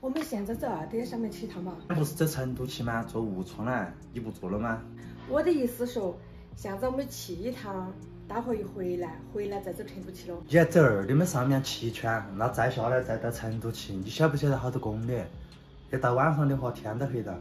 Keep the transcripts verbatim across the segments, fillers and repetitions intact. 我们现在在二台上面吃汤嘛。那不是在成都去吗？坐吴川来，你不坐了吗？我的意思是，现在我们去一趟，待会一回来，回来再走成都去了。你要走二，你们上面骑一圈，那再下来再到成都去。你晓不晓得好多公里？要到晚上的话，天都黑了，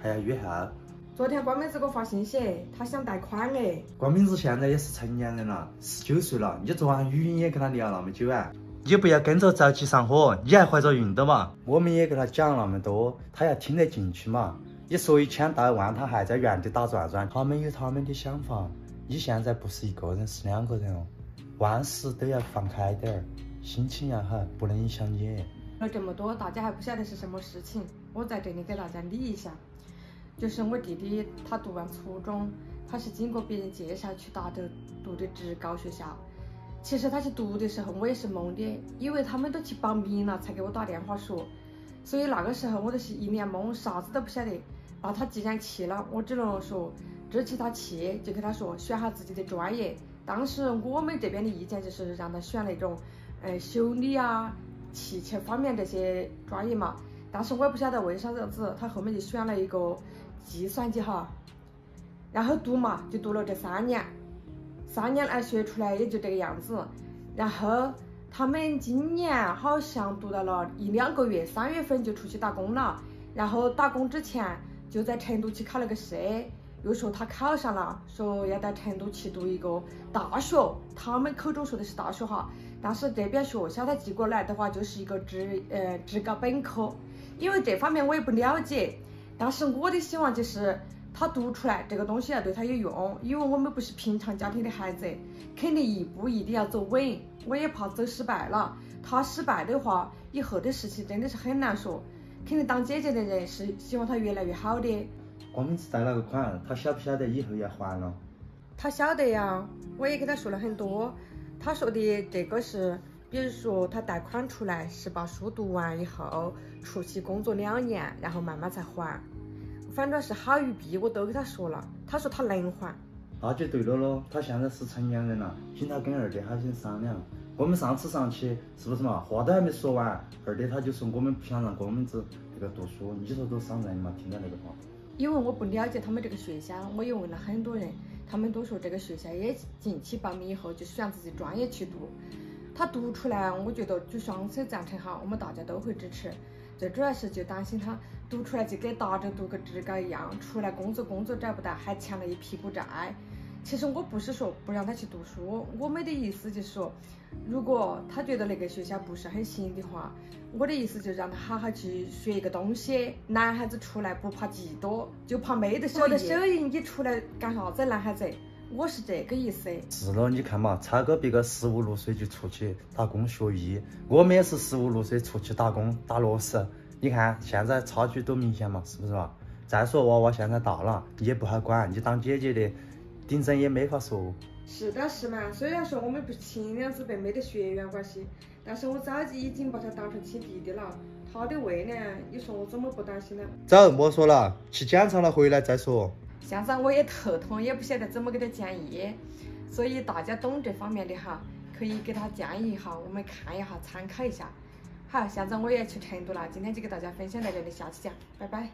还要约号。 昨天光妹子给我发信息，她想贷款哎。光妹子现在也是成年人了，十九岁了。你昨晚语音也跟她聊那么久啊？你不要跟着着急上火，你还怀着孕的嘛？我们也跟她讲那么多，她要听得进去嘛？你说一千道一万，她还在原地打转转。他们有他们的想法，你现在不是一个人，是两个人哦。万事都要放开点儿，心情要好，不能影响你。说这么多，大家还不晓得是什么事情，我在这里给大家理一下。 就是我弟弟，他读完初中，他是经过别人介绍去达州读的职高学校。其实他去读的时候，我也是懵的，因为他们都去报名了，才给我打电话说。所以那个时候我都是一脸懵，啥子都不晓得。那他既然去了，我只能说支持他去，就跟他说选好自己的专业。当时我们这边的意见就是让他选那种，呃，修理啊、汽车方面这些专业嘛。但是我也不晓得为啥子，他后面就选了一个。 计算机哈，然后读嘛，就读了这三年，三年来学出来也就这个样子。然后他们今年好像读到了一两个月，三月份就出去打工了。然后打工之前就在成都去考了个试，又说他考上了，说要到成都去读一个大学，他们口中说的是大学哈，但是这边学校他寄过来的话就是一个职呃职高本科，因为这方面我也不了解。 但是我的希望就是他读出来这个东西要对他有用，因为我们不是平常家庭的孩子，肯定一步一定要走稳。我也怕走失败了，他失败的话，以后的事情真的是很难说。肯定当姐姐的人是希望他越来越好的。光妹子贷那个款，他晓不晓得以后要还了？他晓得呀，我也跟他说了很多。他说的这个是，比如说他贷款出来是把书读完以后。 出去工作两年，然后慢慢才还，反正是好与弊我都给他说了。他说他能还，那就对了咯。他现在是成年人了，请他跟二爹好心商量。我们上次上去是不是嘛？话都还没说完，二爹他就说我们不想让光妹子这个读书，你说多伤人嘛？听到那个话，因为我不了解他们这个学校，我也问了很多人，他们都说这个学校也近期报名以后就选自己专业去读。他读出来，我觉得举双手赞成哈，我们大家都会支持。 最主要是就担心他读出来就跟达州读个职高一样，出来工作工作找不到，还欠了一屁股债。其实我不是说不让他去读书，我们的意思就是说，如果他觉得那个学校不是很行的话，我的意思就让他好好去学一个东西。男孩子出来不怕技多，就怕没得手艺。没得手艺，你出来干啥子？男孩子，我是这个意思。是咯，你看嘛，超哥别个十五六岁就出去打工学艺，我们也是十五六岁出去打工打螺丝。 你看现在差距多明显嘛，是不是嘛？再说娃娃现在大了，你也不好管，你当姐姐的，顶真也没法说。是的，是嘛。虽然说我们不是亲娘之辈，没得血缘关系，但是我早就已经把他当成亲弟弟了。他的未来，你说我怎么不担心呢？走，莫说了，去检查了回来再说。现在我也头痛，也不晓得怎么给他建议，所以大家懂这方面的哈，可以给他建议一下，我们看一下，参考一下。 好，现在我也去成都了，今天就给大家分享到这里，下期见，拜拜。